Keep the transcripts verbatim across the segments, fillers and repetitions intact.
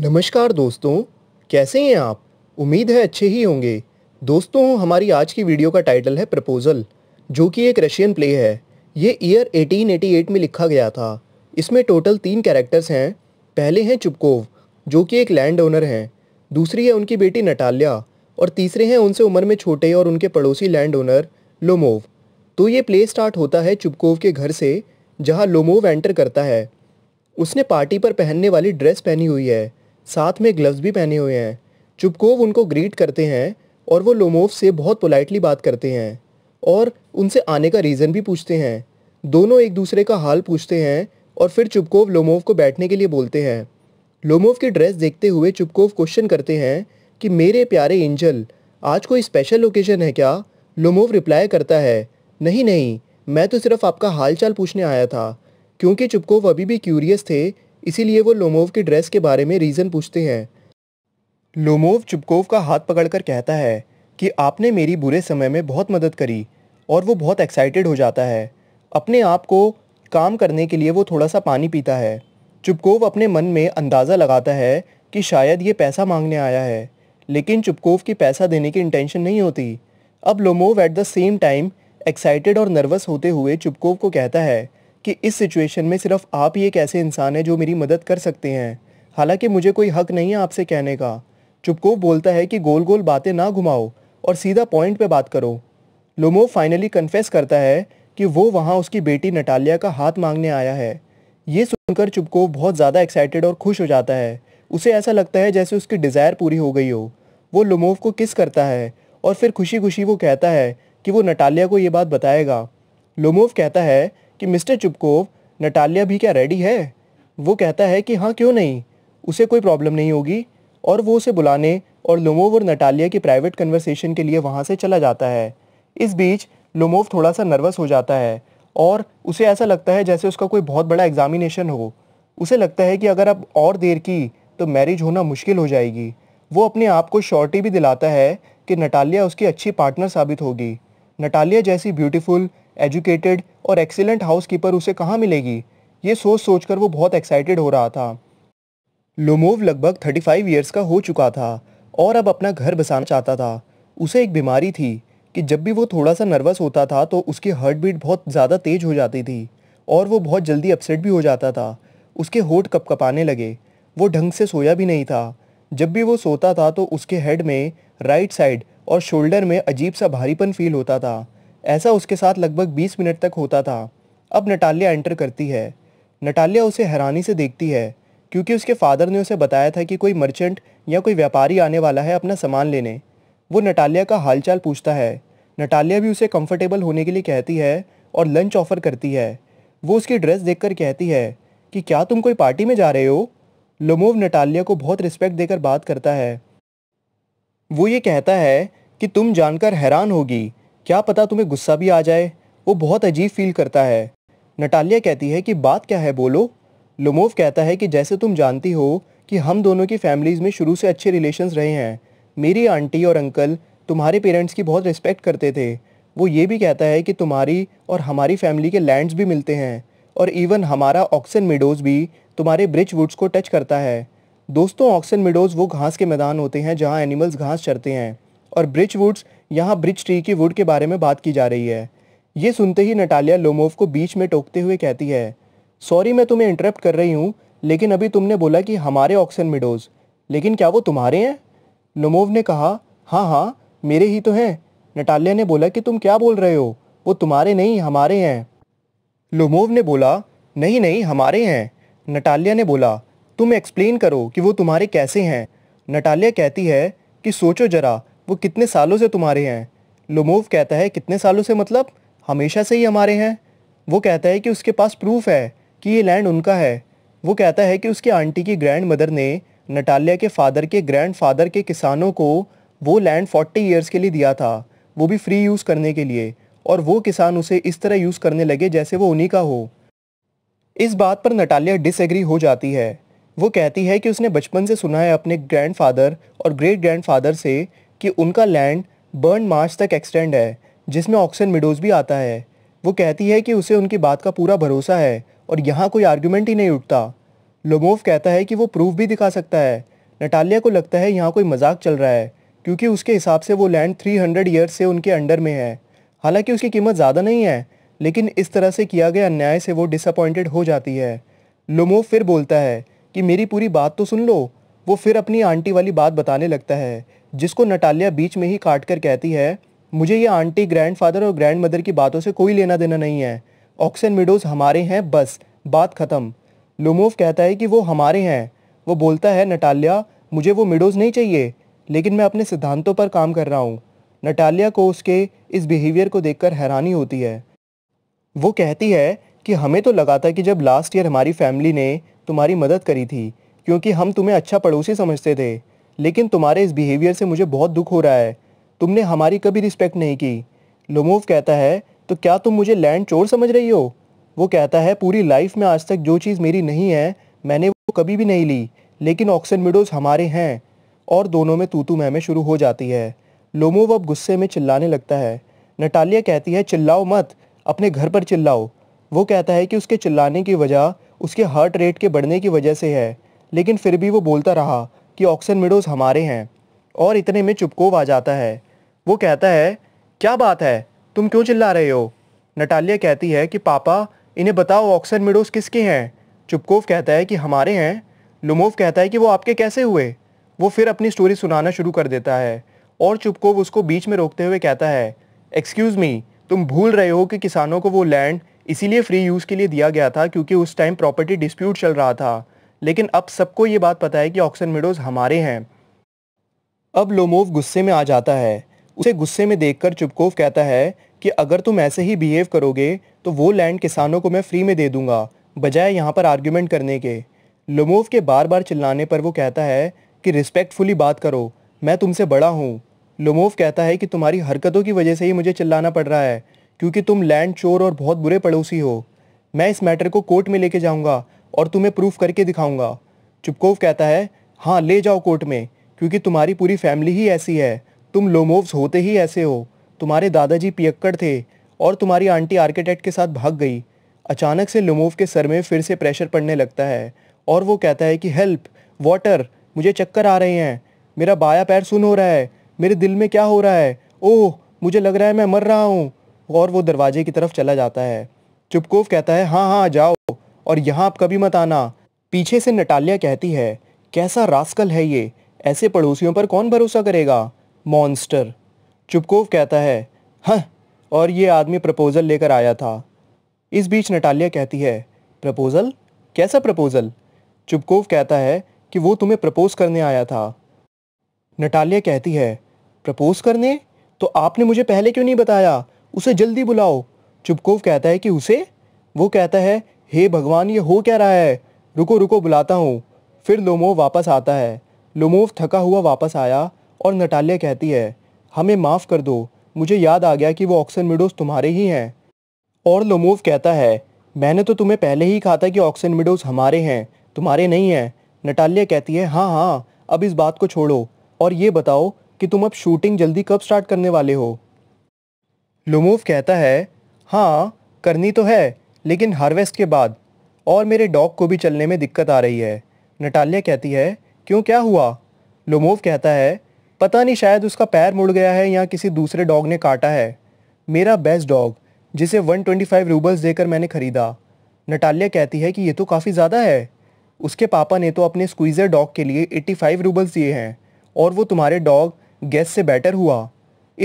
नमस्कार दोस्तों, कैसे हैं आप। उम्मीद है अच्छे ही होंगे। दोस्तों, हमारी आज की वीडियो का टाइटल है प्रपोजल, जो कि एक रशियन प्ले है। ये ईयर अठारह सौ अट्ठासी में लिखा गया था। इसमें टोटल तीन कैरेक्टर्स हैं। पहले हैं चुबकोव, जो कि एक लैंड ओनर हैं। दूसरी है उनकी बेटी नटाल्या और तीसरे हैं उनसे उम्र में छोटे और उनके पड़ोसी लैंड ओनर लोमोव। तो ये प्ले स्टार्ट होता है चुबकोव के घर से, जहाँ लोमोव एंटर करता है। उसने पार्टी पर पहनने वाली ड्रेस पहनी हुई है, साथ में ग्लव्स भी पहने हुए हैं। चुबकोव उनको ग्रीट करते हैं और वो लोमोव से बहुत पोलाइटली बात करते हैं और उनसे आने का रीज़न भी पूछते हैं। दोनों एक दूसरे का हाल पूछते हैं और फिर चुबकोव लोमोव को बैठने के लिए बोलते हैं। लोमोव की ड्रेस देखते हुए चुबकोव क्वेश्चन करते हैं कि मेरे प्यारे एंजल, आज कोई स्पेशल ओकेजन है क्या। लोमोव रिप्लाई करता है, नहीं नहीं, मैं तो सिर्फ आपका हाल चाल पूछने आया था। क्योंकि चुबकोव अभी भी क्यूरियस थे, इसीलिए वो लोमोव की ड्रेस के बारे में रीज़न पूछते हैं। लोमोव चुबकोव का हाथ पकड़कर कहता है कि आपने मेरी बुरे समय में बहुत मदद करी, और वो बहुत एक्साइटेड हो जाता है। अपने आप को काम करने के लिए वो थोड़ा सा पानी पीता है। चुबकोव अपने मन में अंदाज़ा लगाता है कि शायद ये पैसा मांगने आया है, लेकिन चुबकोव की पैसा देने की इंटेंशन नहीं होती। अब Lomov at the same time excited और नर्वस होते हुए चुबकोव को कहता है कि इस सिचुएशन में सिर्फ आप ही एक ऐसे इंसान हैं जो मेरी मदद कर सकते हैं, हालांकि मुझे कोई हक नहीं है आपसे कहने का। चुबकोव बोलता है कि गोल गोल बातें ना घुमाओ और सीधा पॉइंट पे बात करो। लोमोव फाइनली कन्फेस करता है कि वो वहाँ उसकी बेटी नटाल्या का हाथ मांगने आया है। ये सुनकर चुबकोव बहुत ज़्यादा एक्साइटेड और खुश हो जाता है। उसे ऐसा लगता है जैसे उसकी डिज़ायर पूरी हो गई हो। वो लोमोव को किस करता है और फिर खुशी खुशी वो कहता है कि वो नटाल्या को ये बात बताएगा। लोमोव कहता है कि मिस्टर चुबकोव, नटाल्या भी क्या रेडी है। वो कहता है कि हाँ, क्यों नहीं, उसे कोई प्रॉब्लम नहीं होगी। और वो उसे बुलाने और लोमोव और नटाल्या की प्राइवेट कन्वर्सेशन के लिए वहाँ से चला जाता है। इस बीच लोमोव थोड़ा सा नर्वस हो जाता है और उसे ऐसा लगता है जैसे उसका कोई बहुत बड़ा एग्ज़ामिनेशन हो। उसे लगता है कि अगर अब और देर की तो मैरिज होना मुश्किल हो जाएगी। वो अपने आप को श्योरिटी भी दिलाता है कि नटाल्या उसकी अच्छी पार्टनर साबित होगी। नटाल्या जैसी ब्यूटीफुल, एजुकेटेड और एक्सीलेंट हाउसकीपर उसे कहाँ मिलेगी। ये सोच सोचकर वो बहुत एक्साइटेड हो रहा था। लोमोव लगभग पैंतीस इयर्स का हो चुका था और अब अपना घर बसाना चाहता था। उसे एक बीमारी थी कि जब भी वो थोड़ा सा नर्वस होता था तो उसकी हार्ट बीट बहुत ज़्यादा तेज हो जाती थी और वो बहुत जल्दी अपसेट भी हो जाता था। उसके होंठ कपकपाने लगे। वो ढंग से सोया भी नहीं था। जब भी वो सोता था तो उसके हेड में, राइट साइड और शोल्डर में अजीब सा भारीपन फील होता था। ऐसा उसके साथ लगभग बीस मिनट तक होता था। अब नटाल्या एंटर करती है। नटाल्या उसे हैरानी से देखती है क्योंकि उसके फादर ने उसे बताया था कि कोई मर्चेंट या कोई व्यापारी आने वाला है अपना सामान लेने। वो नटाल्या का हालचाल पूछता है। नटाल्या भी उसे कंफर्टेबल होने के लिए कहती है और लंच ऑफ़र करती है। वो उसकी ड्रेस देखकर कहती है कि क्या तुम कोई पार्टी में जा रहे हो। लोमोव नटाल्या को बहुत रिस्पेक्ट देकर बात करता है। वो ये कहता है कि तुम जानकर हैरान होगी, क्या पता तुम्हें गुस्सा भी आ जाए। वो बहुत अजीब फील करता है। नटाल्या कहती है कि बात क्या है, बोलो। लोमोव कहता है कि जैसे तुम जानती हो कि हम दोनों की फैमिलीज़ में शुरू से अच्छे रिलेशंस रहे हैं। मेरी आंटी और अंकल तुम्हारे पेरेंट्स की बहुत रिस्पेक्ट करते थे। वो ये भी कहता है कि तुम्हारी और हमारी फैमिली के लैंड्स भी मिलते हैं और इवन हमारा ऑक्सन मेडोज़ भी तुम्हारे ब्रिचवुड्स को टच करता है। दोस्तों, ऑक्सन मेडोज़ वो घास के मैदान होते हैं जहाँ एनिमल्स घास चरते हैं, और ब्रिचवुड्स, यहाँ ब्रिच ट्री की वुड के बारे में बात की जा रही है। ये सुनते ही नटाल्या लोमोव को बीच में टोकते हुए कहती है, सॉरी मैं तुम्हें इंटरप्ट कर रही हूँ, लेकिन अभी तुमने बोला कि हमारे ऑक्सन मेडोज़, लेकिन क्या वो तुम्हारे हैं। लोमोव ने कहा, हाँ हाँ मेरे ही तो हैं। नटाल्या ने बोला कि तुम क्या बोल रहे हो, वो तुम्हारे नहीं हमारे हैं। लोमोव ने बोला, नहीं नहीं हमारे हैं। नटाल्या ने बोला, तुम एक्सप्लेन करो कि वो तुम्हारे कैसे हैं। नटाल्या कहती है कि सोचो जरा, वो कितने सालों से तुम्हारे हैं। लोमोव कहता है, कितने सालों से मतलब हमेशा से ही हमारे हैं। वो कहता है कि उसके पास प्रूफ है कि ये लैंड उनका है। वो कहता है कि उसकी आंटी की ग्रैंड मदर ने नटाल्या के फादर के ग्रैंड फादर के किसानों को वो लैंड चालीस इयर्स के लिए दिया था, वो भी फ्री यूज़ करने के लिए, और वो किसान उसे इस तरह यूज़ करने लगे जैसे वो उन्हीं का हो। इस बात पर नटाल्या डिसएग्री हो जाती है। वो कहती है कि उसने बचपन से सुना है अपने ग्रैंड फादर और ग्रेट ग्रैंड फादर से कि उनका लैंड बर्न मार्च तक एक्सटेंड है, जिसमें ऑक्सन मेडोज़ भी आता है। वो कहती है कि उसे उनकी बात का पूरा भरोसा है और यहाँ कोई आर्ग्यूमेंट ही नहीं उठता। लोमोव कहता है कि वो प्रूफ भी दिखा सकता है। नटालिया को लगता है यहाँ कोई मजाक चल रहा है, क्योंकि उसके हिसाब से वो लैंड तीन सौ ईयर्स से उनके अंडर में है। हालांकि उसकी कीमत ज़्यादा नहीं है, लेकिन इस तरह से किया गया अन्याय से वो डिसअपॉइंटेड हो जाती है। लोमोव फिर बोलता है कि मेरी पूरी बात तो सुन लो। वो फिर अपनी आंटी वाली बात बताने लगता है, जिसको नटालिया बीच में ही काट कर कहती है, मुझे ये आंटी, ग्रैंडफादर और ग्रैंडमदर की बातों से कोई लेना देना नहीं है। ऑक्सन मेडोज हमारे हैं, बस बात ख़त्म। लोमोव कहता है कि वो हमारे हैं। वो बोलता है, नटालिया मुझे वो मेडोज नहीं चाहिए, लेकिन मैं अपने सिद्धांतों पर काम कर रहा हूँ। नटालिया को उसके इस बिहेवियर को देखकर हैरानी होती है। वो कहती है कि हमें तो लगा था कि जब लास्ट ईयर हमारी फैमिली ने तुम्हारी मदद करी थी, क्योंकि हम तुम्हें अच्छा पड़ोसी समझते थे, लेकिन तुम्हारे इस बिहेवियर से मुझे बहुत दुख हो रहा है। तुमने हमारी कभी रिस्पेक्ट नहीं की। लोमोव कहता है, तो क्या तुम मुझे लैंड चोर समझ रही हो? वो कहता है, पूरी लाइफ में आज तक जो चीज़ मेरी नहीं है मैंने वो कभी भी नहीं ली, लेकिन ऑक्सन मेडोज हमारे हैं। और दोनों में तू-तू मैं-मैं शुरू हो जाती है। लोमोव अब गुस्से में चिल्लाने लगता है। नटालिया कहती है, चिल्लाओ मत, अपने घर पर चिल्लाओ। वो कहता है कि उसके चिल्लाने की वजह उसके हार्ट रेट के बढ़ने की वजह से है, लेकिन फिर भी वो बोलता रहा कि ऑक्सन मेडोज हमारे हैं। और इतने में चुपकोव आ जाता है। वो कहता है, क्या बात है, तुम क्यों चिल्ला रहे हो? नटालिया कहती है कि पापा इन्हें बताओ ऑक्सन मेडोज किसके हैं। चुपकोव कहता है कि हमारे हैं। लोमोव कहता है कि वो आपके कैसे हुए? वो फिर अपनी स्टोरी सुनाना शुरू कर देता है, और चुपकोव उसको बीच में रोकते हुए कहता है, एक्सक्यूज़ मी, तुम भूल रहे हो कि किसानों को वो लैंड इसीलिए फ्री यूज़ के लिए दिया गया था क्योंकि उस टाइम प्रॉपर्टी डिस्प्यूट चल रहा था, लेकिन अब सबको ये बात पता है कि ऑक्सन मेडोज हमारे हैं। अब लोमोव गुस्से में आ जाता है। उसे गुस्से में देखकर चुपकोव कहता है कि अगर तुम ऐसे ही बिहेव करोगे तो वो लैंड किसानों को मैं फ्री में दे दूंगा, बजाय यहाँ पर आर्ग्यूमेंट करने के। लोमोव के बार बार चिल्लाने पर वो कहता है कि रिस्पेक्टफुली बात करो, मैं तुमसे बड़ा हूँ। लोमोव कहता है कि तुम्हारी हरकतों की वजह से ही मुझे चिल्लाना पड़ रहा है, क्योंकि तुम लैंड चोर और बहुत बुरे पड़ोसी हो। मैं इस मैटर को कोर्ट में लेके जाऊँगा और तुम्हें प्रूफ करके दिखाऊँगा। चुपकोव कहता है, हाँ ले जाओ कोर्ट में, क्योंकि तुम्हारी पूरी फैमिली ही ऐसी है। तुम लोमोव्स होते ही ऐसे हो। तुम्हारे दादाजी पियक्कड़ थे और तुम्हारी आंटी आर्किटेक्ट के साथ भाग गई। अचानक से लोमोव के सर में फिर से प्रेशर पड़ने लगता है, और वो कहता है कि हेल्प, वाटर, मुझे चक्कर आ रहे हैं, मेरा बाया पैर सुन हो रहा है, मेरे दिल में क्या हो रहा है, ओह मुझे लग रहा है मैं मर रहा हूँ। और वो दरवाजे की तरफ चला जाता है। चुपकोव कहता है, हाँ हाँ जाओ, और यहाँ आप कभी मत आना। पीछे से नटालिया कहती है, कैसा रास्कल है ये, ऐसे पड़ोसियों पर कौन भरोसा करेगा, मॉन्स्टर। चुपकोव कहता है, हाँ, और ये आदमी प्रपोजल लेकर आया था। इस बीच नटालिया कहती है, प्रपोजल? कैसा प्रपोजल? चुपकोव कहता है कि वो तुम्हें प्रपोज करने आया था। नटालिया कहती है, प्रपोज करने? तो आपने मुझे पहले क्यों नहीं बताया? उसे जल्दी बुलाओ। चुपकोव कहता है कि उसे? वो कहता है, हे भगवान ये हो क्या रहा है, रुको रुको बुलाता हूँ। फिर लोमोव वापस आता है। लोमोव थका हुआ वापस आया, और नटालिया कहती है, हमें माफ़ कर दो, मुझे याद आ गया कि वो ऑक्सन मेडोज तुम्हारे ही हैं। और लोमोव कहता है, मैंने तो तुम्हें पहले ही कहा था कि ऑक्सन मेडोज हमारे हैं, तुम्हारे नहीं हैं। नटालिया कहती है, हाँ हाँ अब इस बात को छोड़ो, और ये बताओ कि तुम अब शूटिंग जल्दी कब स्टार्ट करने वाले हो? लोमोव कहता है, हाँ करनी तो है, लेकिन हार्वेस्ट के बाद, और मेरे डॉग को भी चलने में दिक्कत आ रही है। नटालिया कहती है, क्यों क्या हुआ? लोमोव कहता है, पता नहीं, शायद उसका पैर मुड़ गया है या किसी दूसरे डॉग ने काटा है, मेरा बेस्ट डॉग जिसे एक सौ पच्चीस रूबल्स देकर मैंने ख़रीदा। नटालिया कहती है कि ये तो काफ़ी ज़्यादा है, उसके पापा ने तो अपने स्क्वीज़र डॉग के लिए पचासी रूबल्स दिए हैं, और वो तुम्हारे डॉग गेस से बेटर हुआ।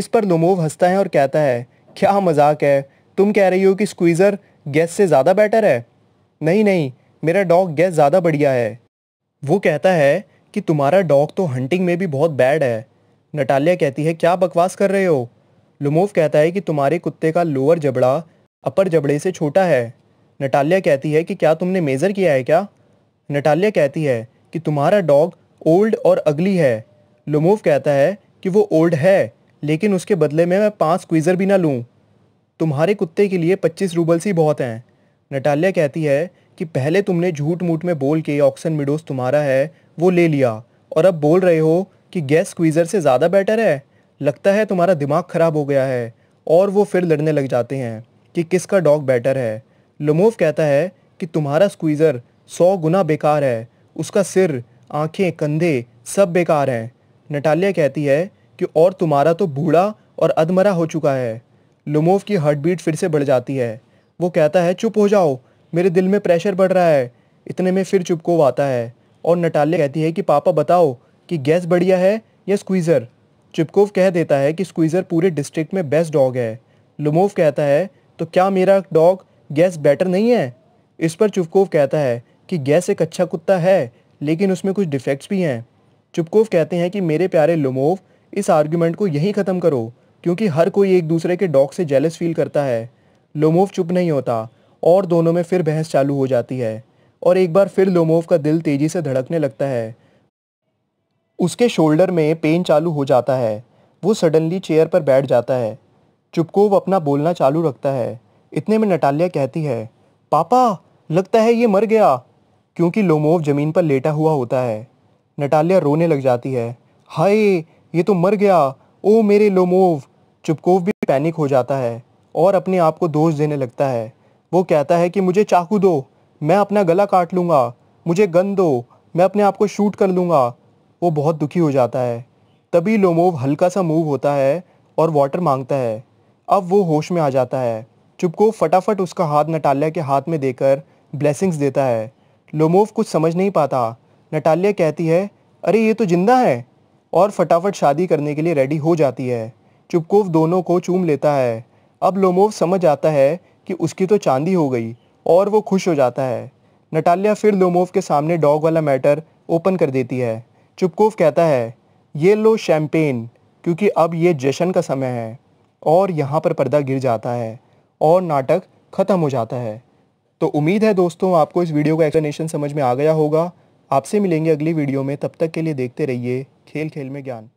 इस पर लोमोव हंसता है और कहता है, क्या मजाक है, तुम कह रही हो कि स्क्वीज़र गेस से ज़्यादा बेटर है? नहीं नहीं, मेरा डॉग गेस ज़्यादा बढ़िया है। वो कहता है कि तुम्हारा डॉग तो हंटिंग में भी बहुत बैड है। नटालिया कहती है, क्या बकवास कर रहे हो? लोमोव कहता है कि तुम्हारे कुत्ते का लोअर जबड़ा अपर जबड़े से छोटा है। नटालिया कहती है कि क्या तुमने मेज़र किया है क्या? नटालिया कहती है कि तुम्हारा डॉग ओल्ड और अगली है। लोमोव कहता है कि वो ओल्ड है, लेकिन उसके बदले में मैं पाँच स्क्वीज़र भी ना लूँ। तुम्हारे कुत्ते के लिए पच्चीस रूबल्स ही बहुत हैं। नटालिया कहती है कि पहले तुमने झूठ मूठ में बोल के ऑक्सन मेडोज तुम्हारा है वो ले लिया, और अब बोल रहे हो कि गैस स्क्वीज़र से ज़्यादा बेटर है। लगता है तुम्हारा दिमाग ख़राब हो गया है। और वो फिर लड़ने लग जाते हैं कि किसका डॉग बेटर है। लोमोव कहता है कि तुम्हारा स्क्वीज़र सौ गुना बेकार है। उसका सिर, आंखें, कंधे सब बेकार हैं। नटालिया कहती है कि और तुम्हारा तो बूढ़ा और अधमरा हो चुका है। लोमोव की हार्टबीट फिर से बढ़ जाती है। वो कहता है चुप हो जाओ, मेरे दिल में प्रेशर बढ़ रहा है। इतने में फिर चुपकोव आता है और नटालिया कहती है कि पापा बताओ कि गैस बढ़िया है या स्क्वीज़र। चुपकोव कह देता है कि स्क्वीज़र पूरे डिस्ट्रिक्ट में बेस्ट डॉग है। लोमोव कहता है तो क्या मेरा डॉग गैस बेटर नहीं है। इस पर चुपकोव कहता है कि गैस एक अच्छा कुत्ता है लेकिन उसमें कुछ डिफेक्ट्स भी हैं। चुपकोव कहते हैं कि मेरे प्यारे लोमोव, इस आर्ग्यूमेंट को यहीं ख़त्म करो क्योंकि हर कोई एक दूसरे के डॉग से जेलस फील करता है। लोमोव चुप नहीं होता और दोनों में फिर बहस चालू हो जाती है और एक बार फिर लोमोव का दिल तेज़ी से धड़कने लगता है। उसके शोल्डर में पेन चालू हो जाता है। वो सडनली चेयर पर बैठ जाता है। चुपकोव अपना बोलना चालू रखता है। इतने में नटालिया कहती है पापा लगता है ये मर गया, क्योंकि लोमोव ज़मीन पर लेटा हुआ होता है। नटालिया रोने लग जाती है। हाय ये तो मर गया, ओ मेरे लोमोव। चुपकोव भी पैनिक हो जाता है और अपने आप को दोष देने लगता है। वो कहता है कि मुझे चाकू दो, मैं अपना गला काट लूँगा। मुझे गन दो, मैं अपने आप को शूट कर लूँगा। वो बहुत दुखी हो जाता है। तभी लोमोव हल्का सा मूव होता है और वाटर मांगता है। अब वो होश में आ जाता है। चुपकोव फटाफट उसका हाथ नटालिया के हाथ में देकर ब्लेसिंग्स देता है। लोमोव कुछ समझ नहीं पाता। नटालिया कहती है अरे ये तो जिंदा है, और फटाफट शादी करने के लिए रेडी हो जाती है। चुपकोव दोनों को चूम लेता है। अब लोमोव समझ आता है कि उसकी तो चांदी हो गई और वो खुश हो जाता है। नटालिया फिर लोमोव के सामने डॉग वाला मैटर ओपन कर देती है। चुपकोव कहता है ये लो शैम्पेन, क्योंकि अब ये जश्न का समय है। और यहाँ पर पर्दा गिर जाता है और नाटक ख़त्म हो जाता है। तो उम्मीद है दोस्तों आपको इस वीडियो का एक्सप्लेनेशन समझ में आ गया होगा। आपसे मिलेंगे अगली वीडियो में, तब तक के लिए देखते रहिए खेल खेल में ज्ञान।